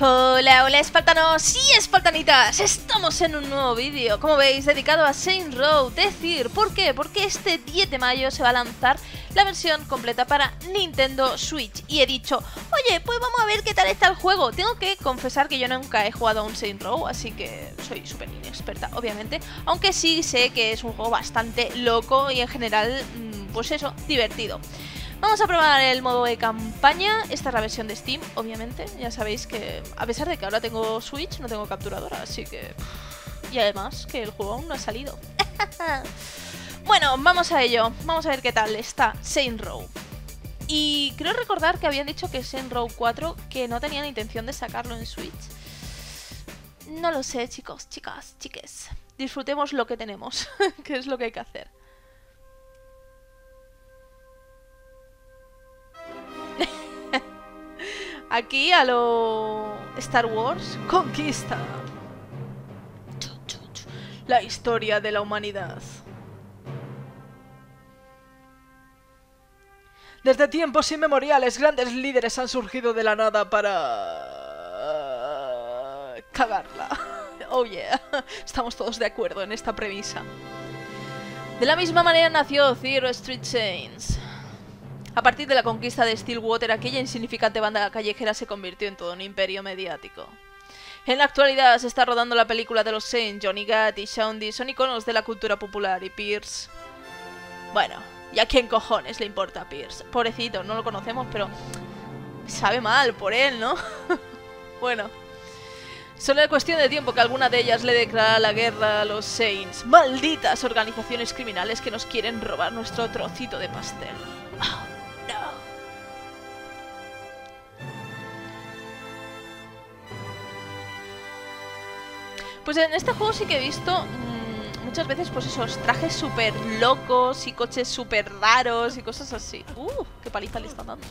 Hola, hola espartanos y espartanitas, estamos en un nuevo vídeo, como veis, dedicado a Saints Row: The Third. ¿Por qué? Porque este 10 de mayo se va a lanzar la versión completa para Nintendo Switch. Y he dicho, oye, pues vamos a ver qué tal está el juego. Tengo que confesar que yo nunca he jugado a un Saints Row, así que soy súper inexperta, obviamente. Aunque sí sé que es un juego bastante loco y en general, pues eso, divertido. Vamos a probar el modo de campaña. Esta es la versión de Steam, obviamente. Ya sabéis que, a pesar de que ahora tengo Switch, no tengo capturadora, así que... Y además, que el juego aún no ha salido. Bueno, vamos a ello. Vamos a ver qué tal está Saints Row. Y creo recordar que habían dicho que Saints Row 4, que no tenían intención de sacarlo en Switch. No lo sé, chicos, chicas, chiques. Disfrutemos lo que tenemos, que es lo que hay que hacer. Aquí a lo Star Wars, conquista la historia de la humanidad. Desde tiempos inmemoriales, grandes líderes han surgido de la nada para... cagarla. Oh yeah, estamos todos de acuerdo en esta premisa. De la misma manera nació Zero Street Chains. A partir de la conquista de Steelwater, aquella insignificante banda callejera se convirtió en todo un imperio mediático. En la actualidad se está rodando la película de los Saints. Johnny Gat y Shaundy son iconos de la cultura popular, y Pierce... Bueno, ¿y a quién cojones le importa a Pierce? Pobrecito, no lo conocemos, pero... sabe mal por él, ¿no? Bueno... Solo es cuestión de tiempo que alguna de ellas le declara la guerra a los Saints. ¡Malditas organizaciones criminales que nos quieren robar nuestro trocito de pastel! ¡Oh! Pues en este juego sí que he visto muchas veces pues esos trajes súper locos y coches súper raros y cosas así. ¡Qué paliza le están dando!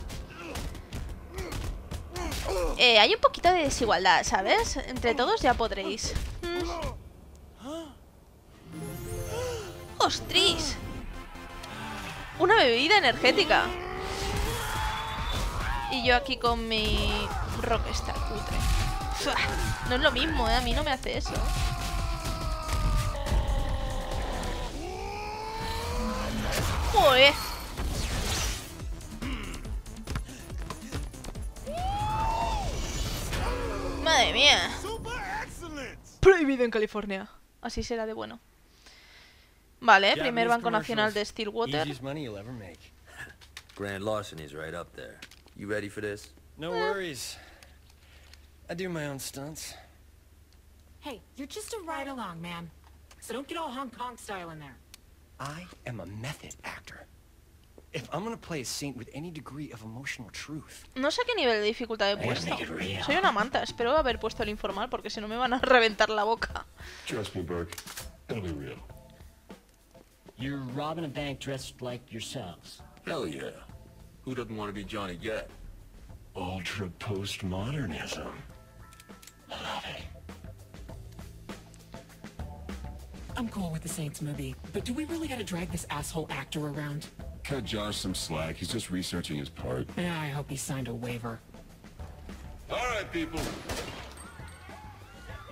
Hay un poquito de desigualdad, ¿sabes? Entre todos ya podréis. ¡Ostris! Una bebida energética. Y yo aquí con mi Rockstar cutre. No es lo mismo, ¿eh? A mí no me hace eso. ¡Joder! ¡Madre mía! Prohibido en California. Así será de bueno. Vale, primer Banco Nacional de Steelwater. Grand larceny's right up there. You ready for this? No worries. I do my own stunts. Hey, you're just a ride along, man. So don't get all Hong Kong style in there. I am a method actor. If I'm gonna play a saint with any degree of emotional truth. No sé qué nivel de dificultad he puesto. Soy una manta. Espero haber puesto el informal porque si no me van a reventar la boca. Trust me, Burke. It'll be real. You're robbing a bank dressed like yourselves. Hell yeah. Who doesn't want to be Johnny Gat? Ultra postmodernism. I love it. I'm cool with the Saints movie, but do we really gotta drag this asshole actor around? Cut Jar some slack. He's just researching his part. Yeah, I hope he signed a waiver. All right, people.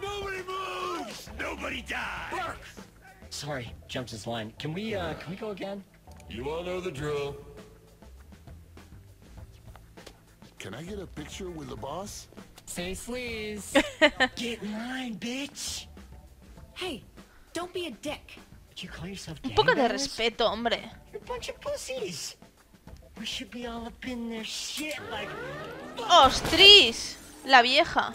Nobody moves. Nobody dies. Burke. Sorry, jumped his line. Can we go again? You all know the drill. Can I get a picture with the boss? Say please. Get in line, bitch. Hey, don't be a dick. You call yourself un poco de respeto, hombre. You're a bunch of pussies. We should be all up in their shit like... Ostris, la vieja.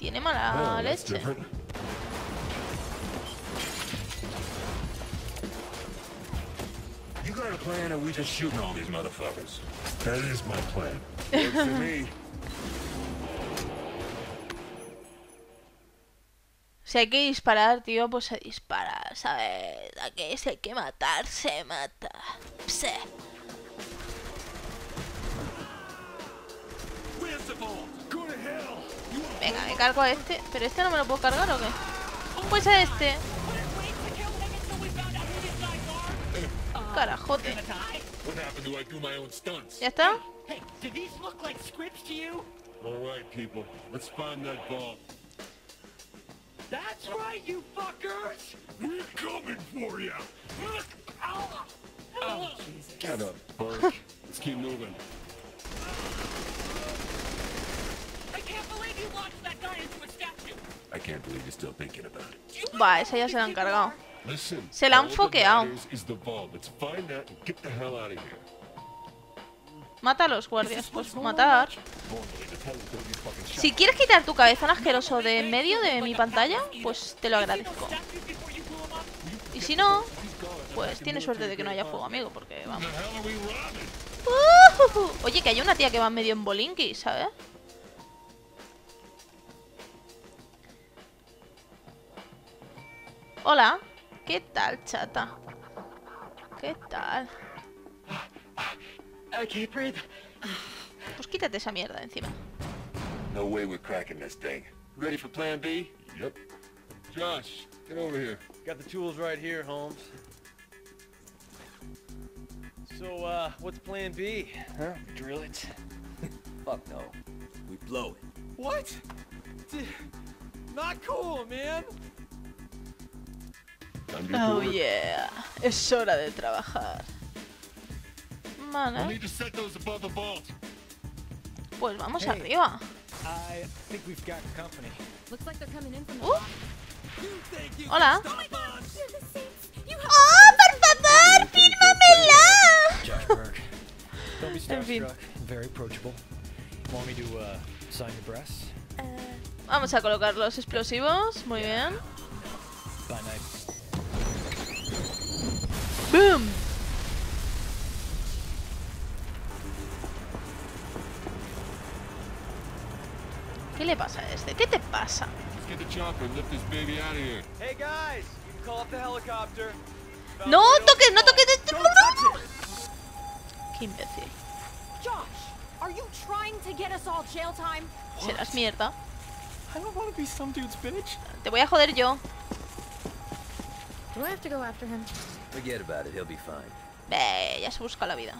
Tiene mala leche. You got a plan or we just shooting all these motherfuckers? That is my plan. Works for me. Si hay que disparar, tío, pues se dispara, ¿sabes? Aquí si hay que matar, se mata. Pse. Venga, me cargo a este. ¿Pero este no me lo puedo cargar o qué? Pues a este. Carajote. ¿Ya está? Hey, do these look like scripts to you? All right, people. Let's find that ball. That's right, you fuckers! We're coming for you! Ow. Oh, Jesus. Get up, Burke. Let's keep moving. I can't believe you locked that guy into a statue. I can't believe you're still thinking about it. Va, esa ya se la han cargado. Listen, se la han foqueado. Mata a los guardias, pues matar. Si quieres quitar tu cabezón asqueroso de en medio de mi pantalla, pues te lo agradezco. Y si no, pues tienes suerte de que no haya fuego, amigo, porque vamos. Oye, que hay una tía que va medio en bolinqui, ¿sabes? Hola, ¿qué tal, chata? ¿Qué tal? Pues quítate esa mierda de encima. No way we're cracking this thing. Ready for plan B? Yep. Josh, get over here. Got the tools right here, Holmes. So, what's plan B? Huh? Drill it? Fuck no. We blow it. What? Not cool, man. Oh yeah. Es hora de trabajar. Mana. Pues vamos arriba. Hola. ¡Oh, por favor! ¡Fírmamela! En fin. Vamos a colocar los explosivos. Muy bien. ¡Boom! ¿Qué le pasa a este? ¿Qué te pasa? No toques, no toques este. Qué imbécil. Serás mierda. Te voy a joder yo. Ve, ya se busca la vida.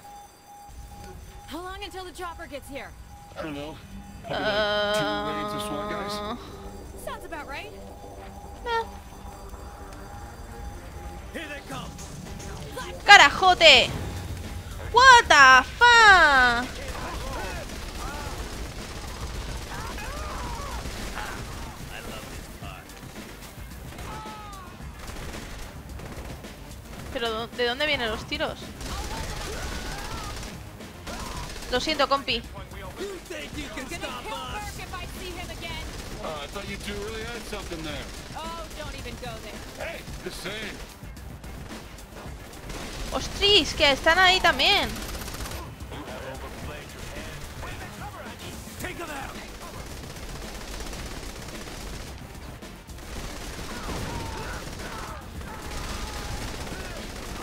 Carajote. What the fuck. Pero ¿de dónde vienen los tiros? Lo siento, compi. Ostris, que están ahí también.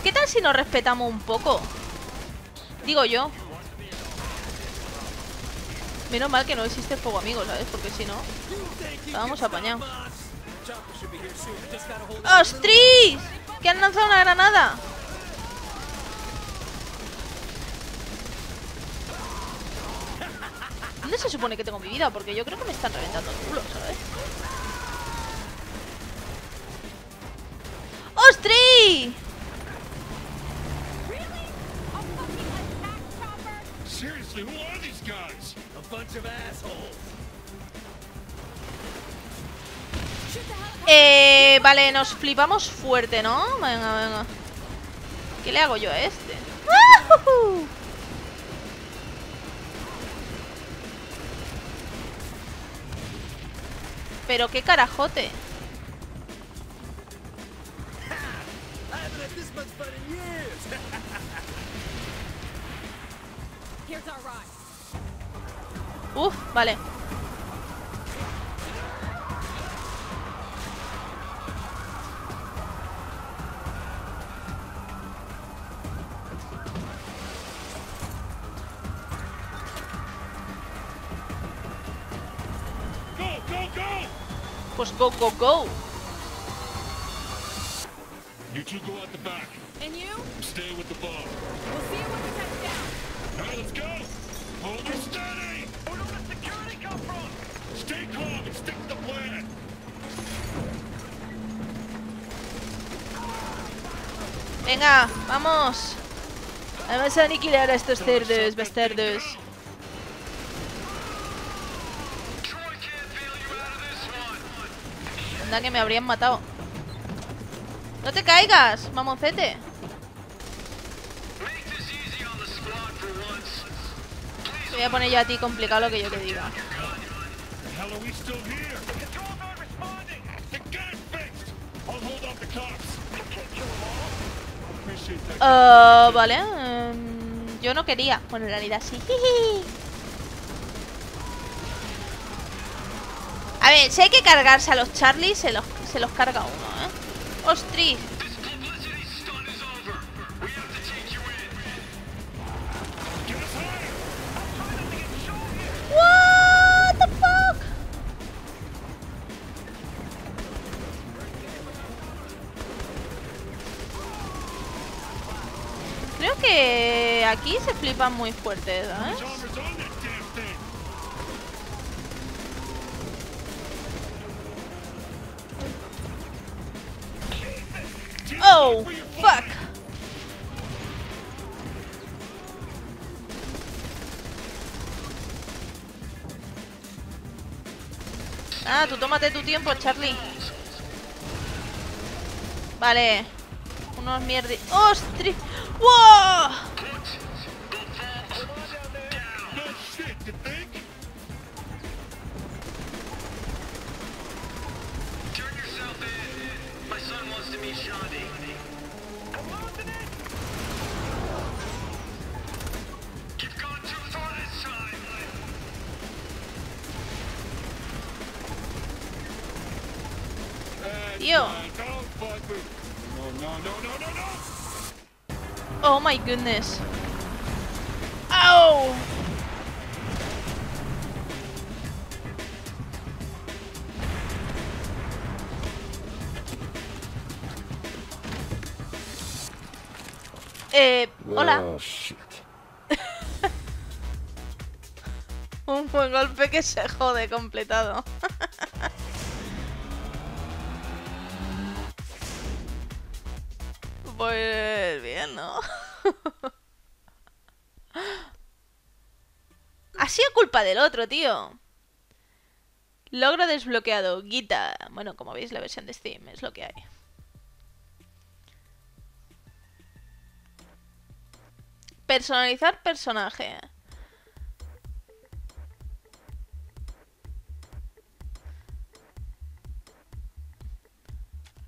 ¿Qué tal si nos respetamos un poco? Digo yo. Menos mal que no existe fuego, amigo, ¿sabes? Porque si no, estábamos apañados. ¡Ostris! ¡Que han lanzado una granada! ¿Dónde se supone que tengo mi vida? Porque yo creo que me están reventando el culo, ¿sabes? ¡Ostris! Vale, nos flipamos fuerte, ¿no? Venga, venga. ¿Qué le hago yo a este? ¡Uh-huh! Pero qué carajote. Uf, vale. Pues go, go, go. You two go out the back. And you? Stay with the ball. We'll see you when we touch down. All right, let's go. Hold it steady! Where did all the security come from? Stay calm and stick to the plan! Venga, vamos. Vamos a aniquilar a estos cerdos, bastardos. Anda, que me habrían matado. No te caigas, mamoncete. Te voy a poner yo a ti complicado lo que yo te diga. Vale. Yo no quería. Bueno, en realidad sí. A ver, si hay que cargarse a los Charlie, se los carga uno, ¿eh? ¡Ostras! What the fuck? Creo que aquí se flipan muy fuertes, ¿eh? Oh, fuck. Ah, tú tómate tu tiempo, Charlie. Vale. Unos mierdi... ¡Ostras! ¡Wow! Tío. Oh my goodness. ¡Au! Hola. Oh, shit. Un buen golpe que se jode completado. Pues bien, ¿no? Ha sido culpa del otro, tío. Logro desbloqueado, Guita. Bueno, como veis, la versión de Steam es lo que hay. Personalizar personaje.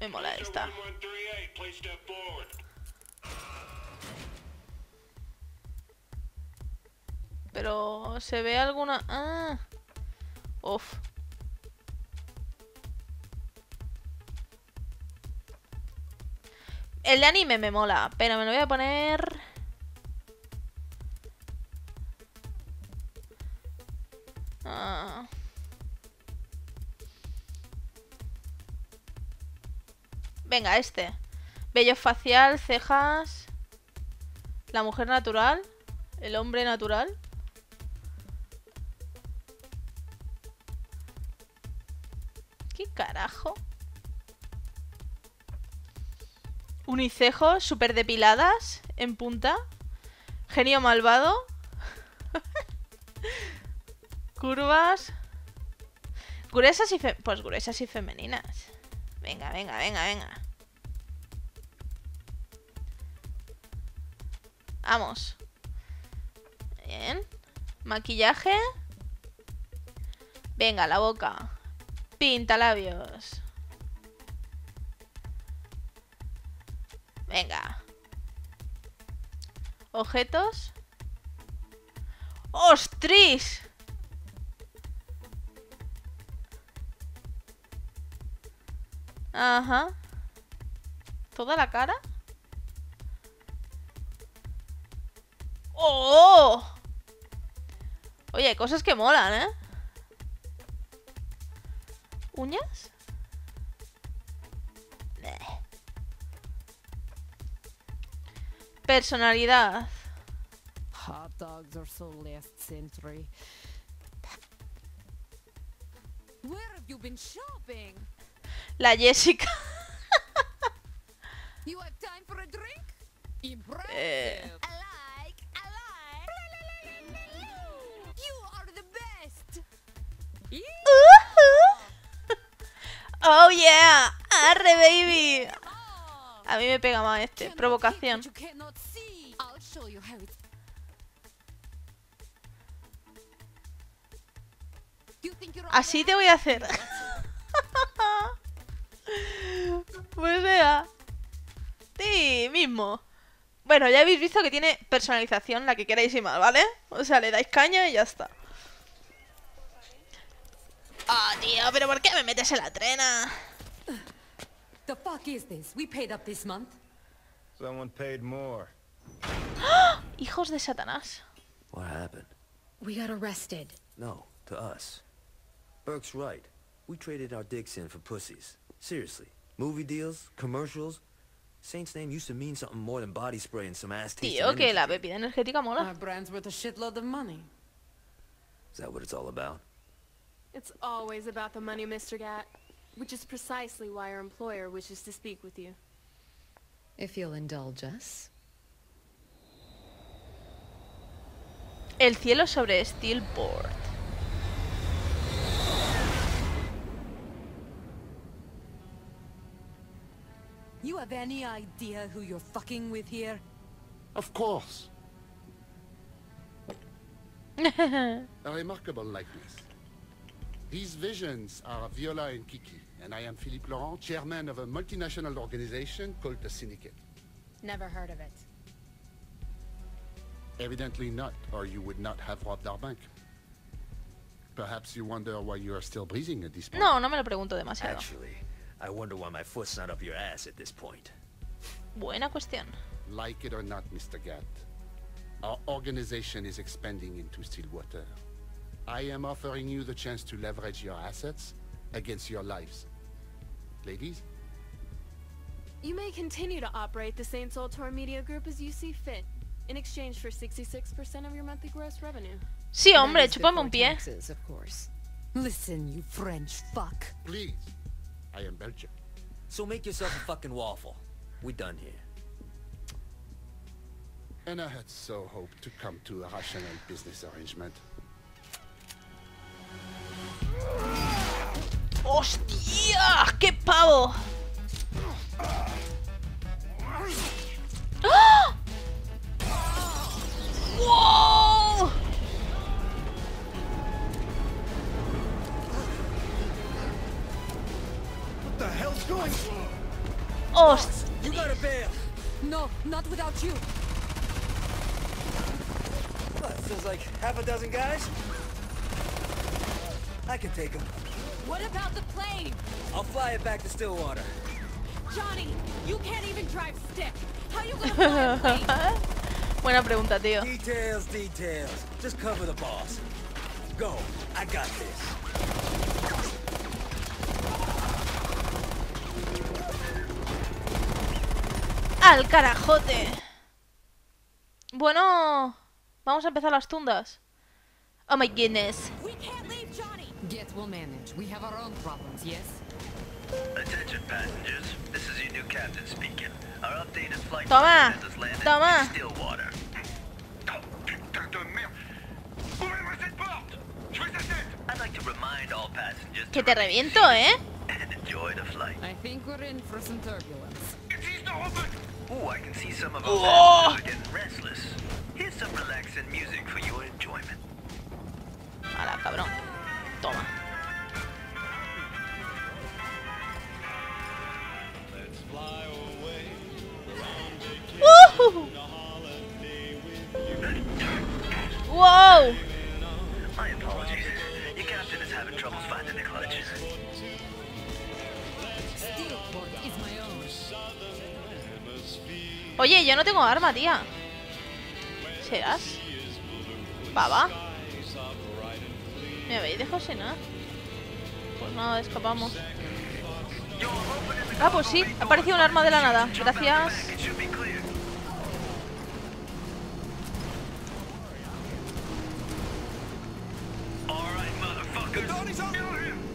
Me mola esta. Pero se ve alguna... Ah. Uf. El de anime me mola, pero me lo voy a poner... Ah. Venga, este. Vello facial, cejas. La mujer natural. El hombre natural. ¿Qué carajo? Unicejos, super depiladas. En punta. Genio malvado. Curvas. Gruesas y pues gruesas y femeninas. Venga, venga, venga, venga. Vamos. Bien. Maquillaje. Venga, la boca. Pintalabios. Venga. Objetos. ¡Ostras! Ajá. ¿Toda la cara? ¡Oh! Oye, hay cosas que molan, ¿eh? ¿Uñas? Bleh. Personalidad. Hot dogs are so last century. Where have you been shopping? La Jessica. You have time for a drink? Impressive. I like. You are the best. Yeah. Oh yeah. Arre baby. A mí me pega más este. Provocación. Así te voy a hacer. Pues sea. Sí, mismo. Bueno, ya habéis visto que tiene personalización, la que queráis y más, ¿vale? O sea, le dais caña y ya está. Oh, tío, pero ¿por qué me metes en la trena? The fuck is this? We paid up this month. Someone paid more. Hijos de Satanás. What happened? We got arrested. No, to us. Burke's right. We traded our dicks in for pussies. Seriously. Movie deals, commercials. Saint's name used to mean something more than body spray and some ass tasting. Tío, que la bebida energética mola. Our brand's worth a shitload of money. Is that what it's all about? It's always about the money, Mr. Gat. Which is precisely why our employer wishes to speak with you. If you'll indulge us. El cielo sobre Steelport. You have any idea who you're fucking with here? Of course. A remarkable likeness. These visions are Viola and Kiki, and I am Philippe Laurent, chairman of a multinational organization called the Syndicate. Never heard of it. Evidently not, or you would not have robbed our bank. Perhaps you wonder why you are still breathing at this point. No, no me lo pregunto demasiado. Actually, I wonder why my foot's not up your ass at this point. Buena cuestión. Like it or not, Mr. Gat, our organization is expanding into Stilwater. I am offering you the chance to leverage your assets against your lives. Ladies? You may continue to operate the Saints Row Tour Media Group as you see fit, in exchange for 66% of your monthly gross revenue. Sí, hombre, chupame un pie. Of course. Listen, you French fuck. Please, I am Belgian. So make yourself a fucking waffle. We're done here. And I had so hoped to come to a rational business arrangement. ¡Hostia! ¡Qué pavo! ¡Ah! ¡Wow! What the hell's going on? ¡Hostia! You gotta bail. No, not without you. What, feels like half a dozen guys? I can take him. What about the plane? I'll fly it back to Stillwater. Johnny, you can't even drive stick. How you gonna fly a plane? Buena pregunta, tío. Details, details. Just cover the boss. Go. I got this. Al carajote. Bueno, vamos a empezar las tundas. Oh my goodness. Get will manage. We have our own problems, yes? Attention passengers. This is your new captain speaking. Our updated flight has us landed in Stillwater. I'd like to remind all passengers que te reviento, ¿eh? And enjoy the flight. I think we're in for some turbulence. Oh, I can see some of us are getting restless. Here's some relaxing music for your enjoyment. Ala, cabrón. Toma. Wow. My apologies. Your captain is having troubles finding the clutch. Oye, yo no tengo arma, tía. ¿Serás? Baba. Me habéis dejado sin nada. Pues nada, escapamos. Ah, pues sí, ha aparecido un arma de la nada. Gracias.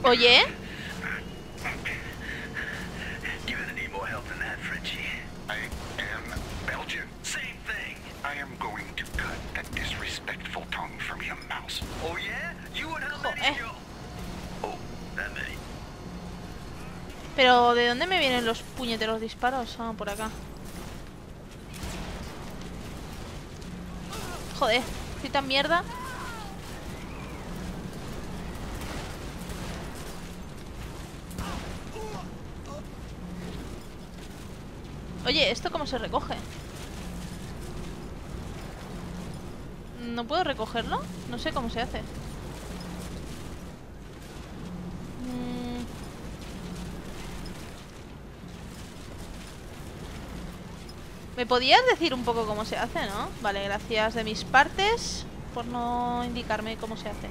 Oye. Pero ¿de dónde me vienen los puñeteros disparos? Ah, por acá. Joder, soy tan mierda. Oye, ¿esto cómo se recoge? ¿No puedo recogerlo? No sé cómo se hace. ¿Me podías decir un poco cómo se hace, no? Vale, gracias de mis partes por no indicarme cómo se hace.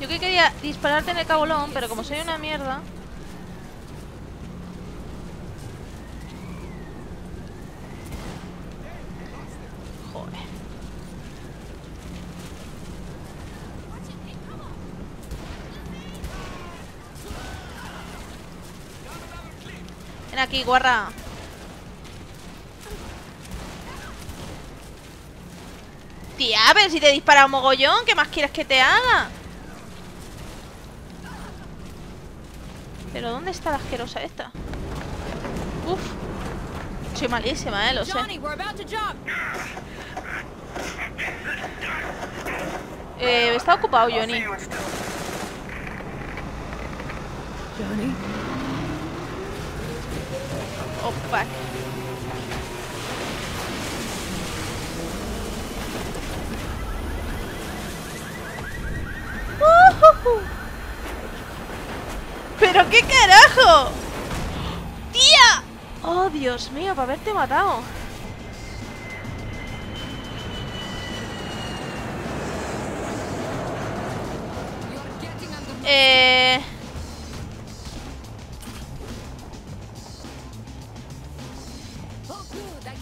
Yo que quería dispararte en el cabolón, pero como soy una mierda... Aquí, guarra. Tía, pero si te he disparado un mogollón, ¿qué más quieres que te haga? Pero ¿dónde está la asquerosa esta? Uf. Soy malísima, lo sé. Está ocupado, Johnny. Johnny. Oh, fuck. ¿Pero qué carajo? ¡Tía! Oh, Dios mío, para haberte matado.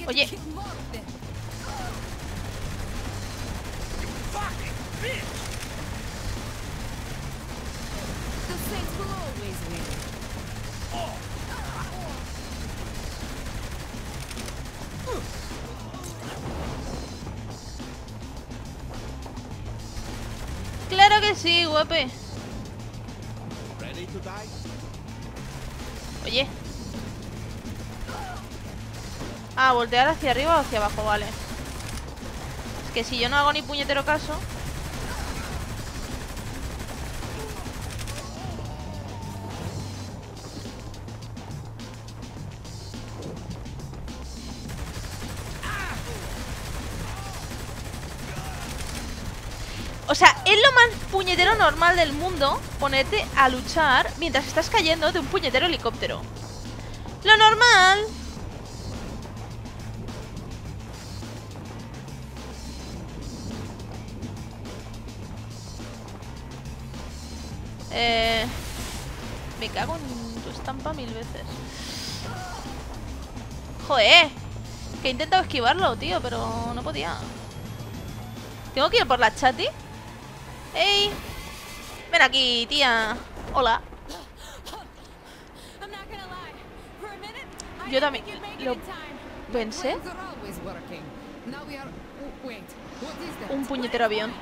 Oye. Claro que sí, guape. Oye. Ah, voltear hacia arriba o hacia abajo, vale. Es que si yo no hago ni puñetero caso... O sea, es lo más puñetero normal del mundo ponerte a luchar mientras estás cayendo de un puñetero helicóptero. Lo normal... Me cago en tu estampa mil veces. Joder, que he intentado esquivarlo, tío, pero no podía. ¿Tengo que ir por la chati? ¡Ey! Ven aquí, tía. Hola. Yo también lo pensé. Un puñetero avión.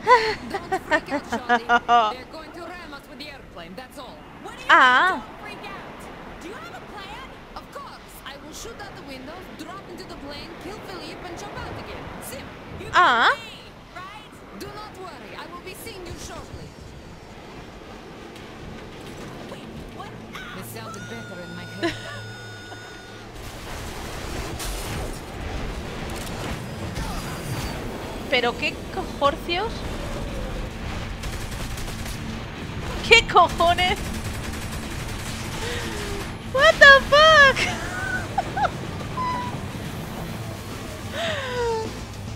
Ah. Ah. Pero qué cojorcios. ¿Qué cojones? What the fuck?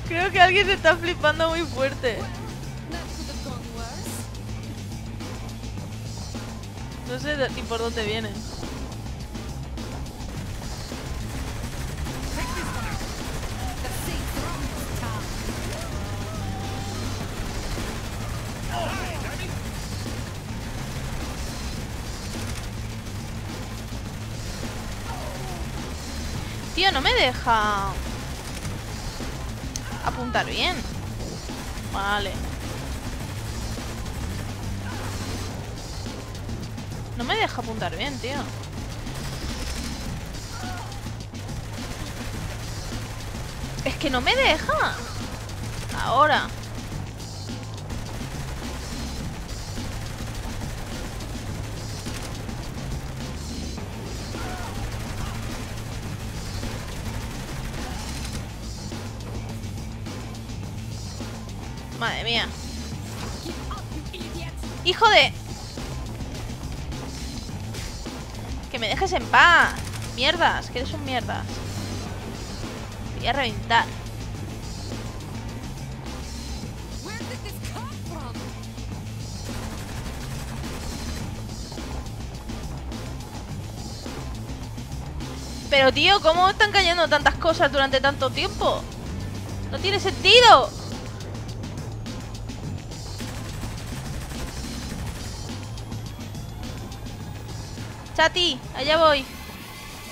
Creo que alguien se está flipando muy fuerte. No sé ni por dónde vienen. Tío, no me deja apuntar bien. Vale. No me deja apuntar bien, tío. Es que no me deja. Ahora. Madre mía. ¡Hijo de! ¡Que me dejes en paz! ¡Mierdas! ¡Que eres un mierdas! Te voy a reventar. Pero tío, ¿cómo están cayendo tantas cosas durante tanto tiempo? ¡No tiene sentido! Chati, allá voy.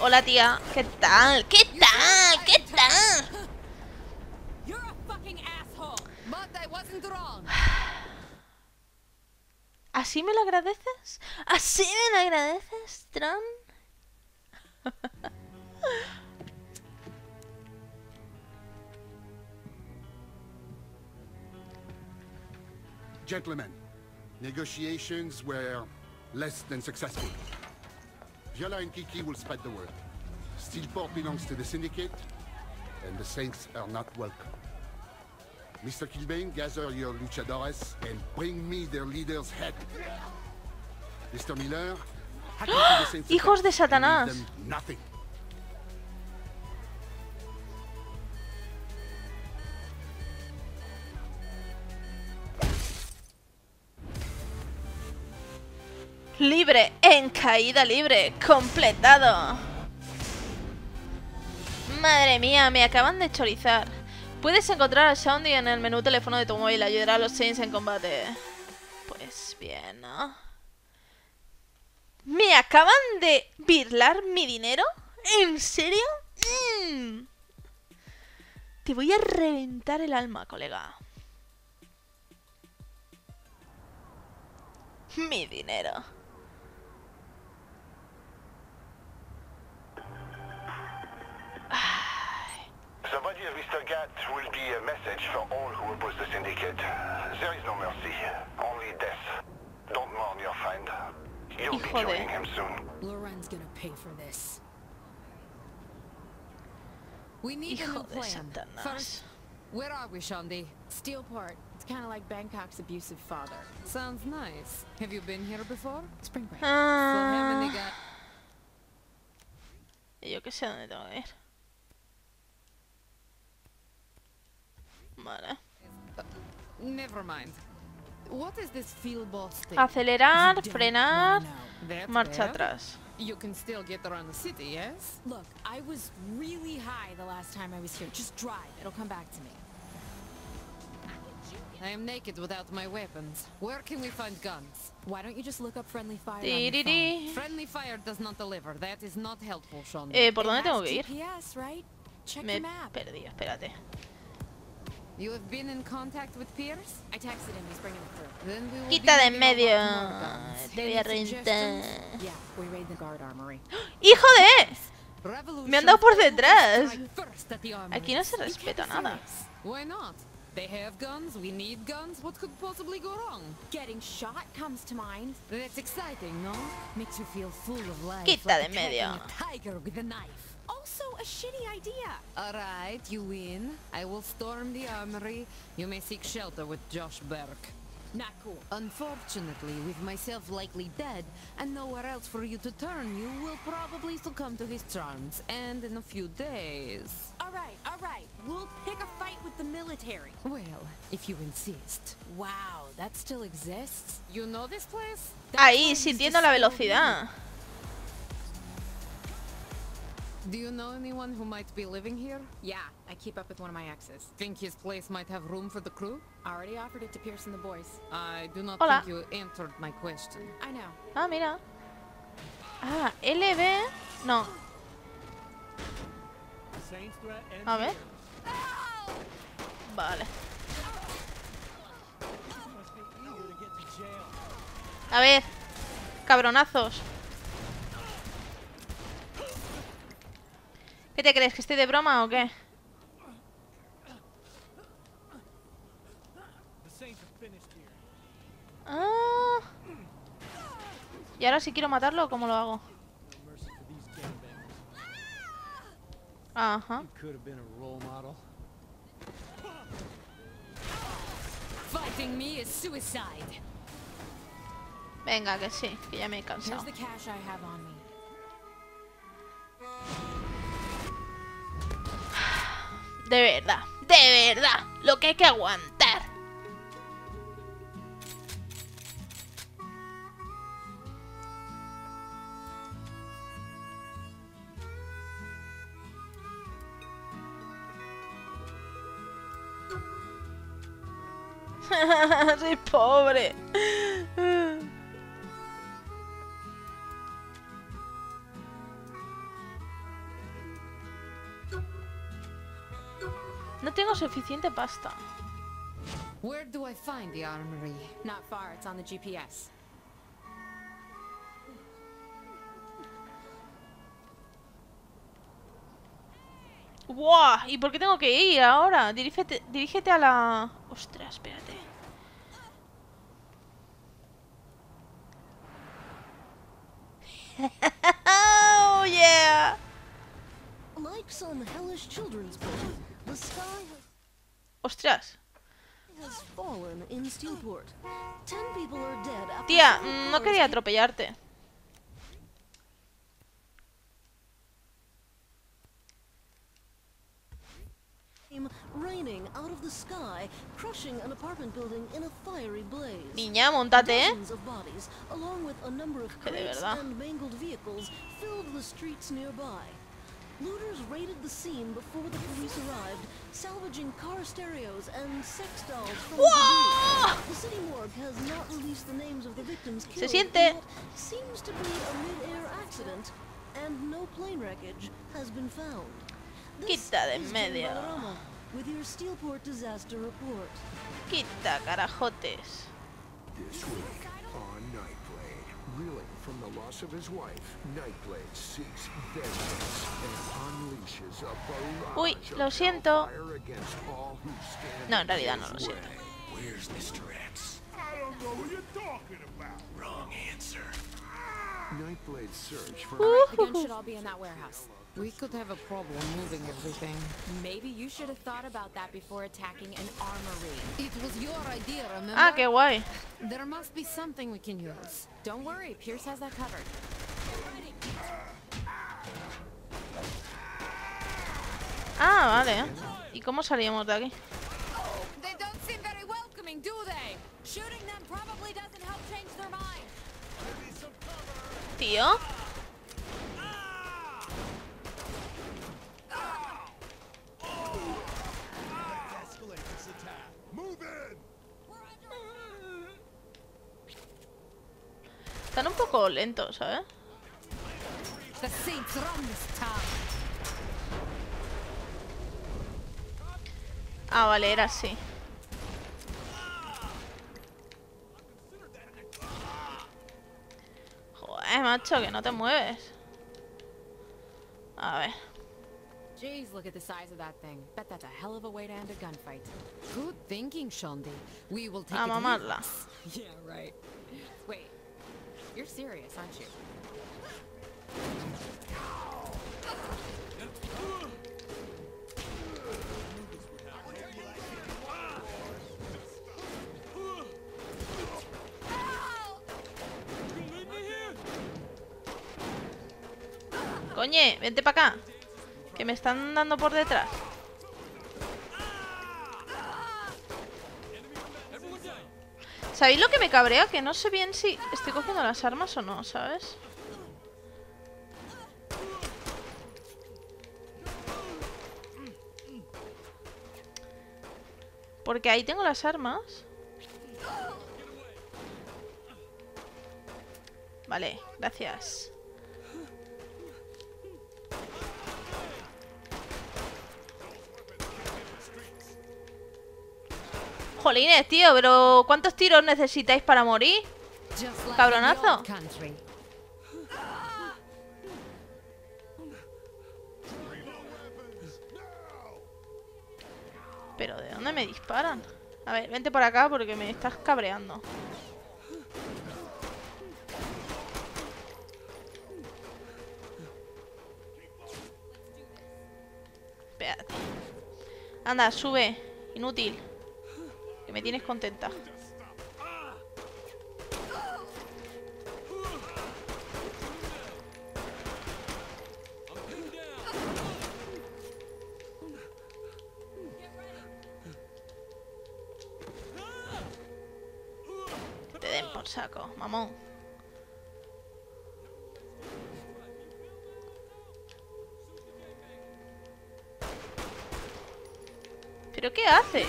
Hola, tía. ¿Qué tal? ¿Qué tal? ¿Qué tal? ¿Así me lo agradeces? ¿Así me lo agradeces, Tron? Gentlemen, negotiations were less than successful. Viola and Kiki will spread the word. Steelport belongs to the Syndicate, and the Saints are not welcome. Mr. Kilbane, gather your luchadores and bring me their leader's head. Mr. Miller, hack into the Saints' hijos de Satanás. And give them nothing. Libre, en caída libre, completado. Madre mía, me acaban de chorizar. Puedes encontrar a Shaundy en el menú teléfono de tu móvil. Ayudará a los Saints en combate. Pues bien, ¿no? ¿Me acaban de birlar mi dinero? ¿En serio? Te voy a reventar el alma, colega. Mi dinero. The body of Mr. Gat will be a message for all who oppose the Syndicate. There is no mercy, only death. Don't mourn your friend. You'll be joining him soon. Laurent's gonna pay for this. We need a new plan. First, where are we, Shaundy? Steelport. It's kind of like Bangkok's abusive father. Sounds nice. Have you been here before? Spring break. Yo que sé dónde tengo que ir. Vale. Acelerar, frenar, marcha atrás. ¿Por dónde tengo que ir? Me he perdido, espérate. You have been in contact with Pierce? I texted him, he's bringing it through. Then we will quita de en medio. Te voy a rentar. Yeah, we raid the guard armory. ¡Hijo de! Me han dado por detrás. Aquí no se respeta nada. Why not? They have guns, we need guns. What could possibly go wrong? Getting shot comes to mind. That's exciting, no? Makes you feel full of life. Quita de en medio. Tiger with a knife. Also a shitty idea. All right, you win. I will storm the armory. You may seek shelter with Josh Burke. Not cool. Unfortunately, with myself likely dead and nowhere else for you to turn, you will probably succumb to his charms, and in a few days. All right. We'll pick a fight with the military. Well, if you insist. Wow, that still exists? You know this place? Ahí sintiendo la velocidad. Do you know anyone who might be living here? Yeah, I keep up with one of my exes. Think his place might have room for the crew? I already offered it to Pierce and the boys. I do not think you answered my question. I know. Ah, mira. Ah, LB. No. A ver. Vale. A ver. Cabronazos. ¿Qué te crees? ¿Que estoy de broma o qué? Ah. Y ahora si quiero matarlo, ¿cómo lo hago? Ajá. Venga, que sí, que ya me he cansado. De verdad, lo que hay que aguantar. Soy pobre. No tengo suficiente pasta. Where do I find the armory? Not far, it's on the GPS. ¡Wow! ¿Y por qué tengo que ir ahora? Dirígete a la... Ostras, espérate. Oh yeah. Like some hellish children's book, the sky Ostras. Has fallen in Steelport. 10 people are dead after Tía, no quería atropellarte. Raining out of the sky, crushing an apartment building in a fiery blaze. Niña, montate, eh. Along with a number of crates and mangled vehicles filled the streets nearby. Looters raided the scene before the police arrived, salvaging car stereos and sex dolls from the city morgue has not released the names of the victims killed. Se siente. Seems to be a mid-air accident, and no plane wreckage has been found. Quita de en medio. Quita, carajotes. This week on Nightblade, reeling from the loss of his wife, Nightblade seeks vengeance and unleashes a barrage. Uy, lo siento. No, en realidad no lo siento. Where's Mr. X? I don't know who you're talking about. Wrong answer. Nightblade search for the gun should all be in that warehouse. We could have a problem moving everything. Maybe you should have thought about that before attacking an armory. It was your idea, remember? Ah, qué guay. There must be something we can use. Don't worry, Pierce has that covered. Ah, vale. ¿Y cómo salíamos de aquí? They don't seem very welcoming, do they? Shooting them probably doesn't help change their mind. Tío. Están un poco lentos, ¿sabes? Ah, vale, era así. Joder, macho, que no te mueves. A ver. Jeez, look at the size of that thing. Bet that's a hell of a way to end a gunfight. Good thinking, Shaundy. We will take it. A mamarla. Yeah, right. Wait. You're serious, aren't you? Oye, vente para acá, que me están dando por detrás. ¿Sabéis lo que me cabrea? Que no sé bien si estoy cogiendo las armas o no, ¿sabes? Porque ahí tengo las armas. Vale, gracias. Jolines, tío, pero ¿cuántos tiros necesitáis para morir? Cabronazo. Pero ¿de dónde me disparan? A ver, vente por acá porque me estás cabreando. Espérate. Anda, sube. Inútil. Que me tienes contenta. Saco, mamón. ¿Pero qué hace?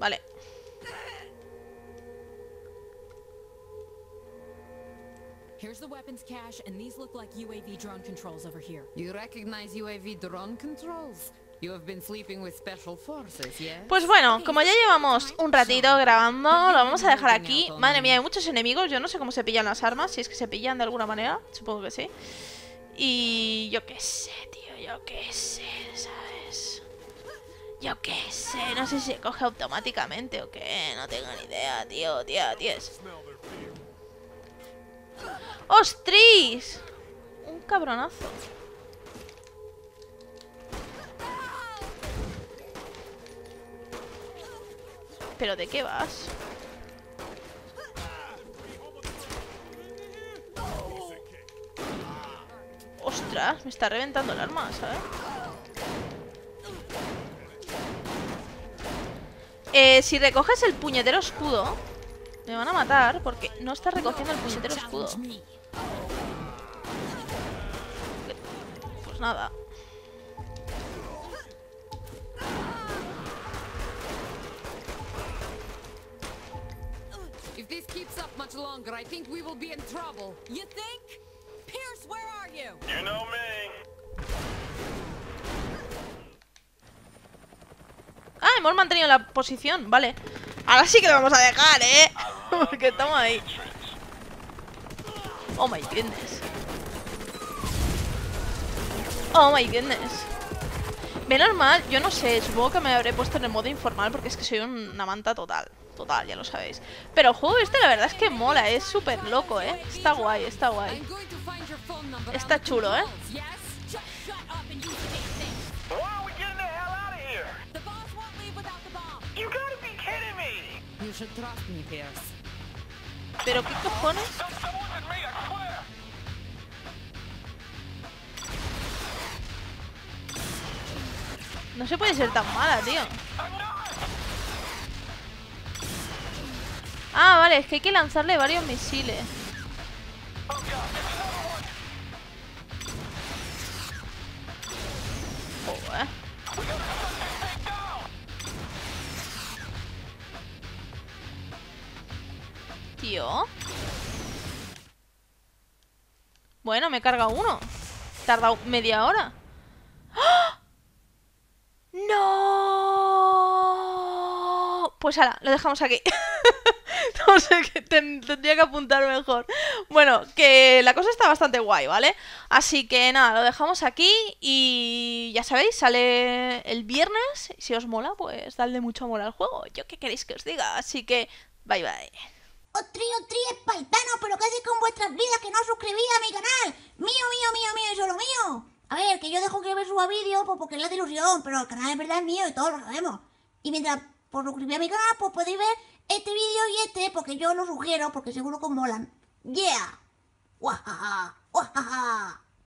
Vale. Here's the weapons cache and these look like UAV drone controls over here. You recognize UAV drone controls? Pues bueno, como ya llevamos un ratito grabando, lo vamos a dejar aquí. Madre mía, hay muchos enemigos. Yo no sé cómo se pillan las armas, si es que se pillan de alguna manera. Supongo que sí. Y yo qué sé, tío, yo qué sé, ¿sabes? Yo qué sé, no sé si se coge automáticamente o qué. No tengo ni idea, tío, tío. ¡Ostris! Un cabronazo. ¿Pero de qué vas? ¡Ostras! Me está reventando el arma, ¿sabes? Si recoges el puñetero escudo, me van a matar porque no está recogiendo el puñetero escudo. Pues nada. If this keeps up much longer, I think we will be in trouble. You think? Pierce, where are you? You know me. Ah, hemos mantenido la posición, vale. Ahora sí que lo vamos a dejar, ¿eh? Porque estamos ahí. Oh my goodness. Oh my goodness. Menos mal, yo no sé, supongo que me habré puesto en el modo informal porque es que soy una manta total. Total, ya lo sabéis. Pero el juego este la verdad es que mola, es súper loco, ¿eh? Está guay, está guay. Está chulo, ¿eh? ¿Pero qué cojones? No se puede ser tan mala, tío. Ah, vale, es que hay que lanzarle varios misiles. Oh, Tío. Bueno, me carga uno. Tarda media hora. ¡Ah! ¡No! Pues ahora, lo dejamos aquí. No sé, que tendría que apuntar mejor. Bueno, que la cosa está bastante guay, ¿vale? Así que nada, lo dejamos aquí. Y ya sabéis, sale el viernes. Si os mola, pues dadle mucho amor al juego. Yo qué queréis que os diga, así que bye bye. Otri, espartano, pero ¿qué hacéis con vuestras vidas que no os suscribís a mi canal? Mío y solo mío. A ver, que yo dejo que me suba vídeo pues porque es la de ilusión, pero el canal en verdad es mío y todos lo sabemos. Y mientras por suscribir a mi canal, pues podéis ver este vídeo y este, porque yo lo sugiero, porque seguro que os molan. ¡Yeah! ¡Guajaja! ¡Guajaja!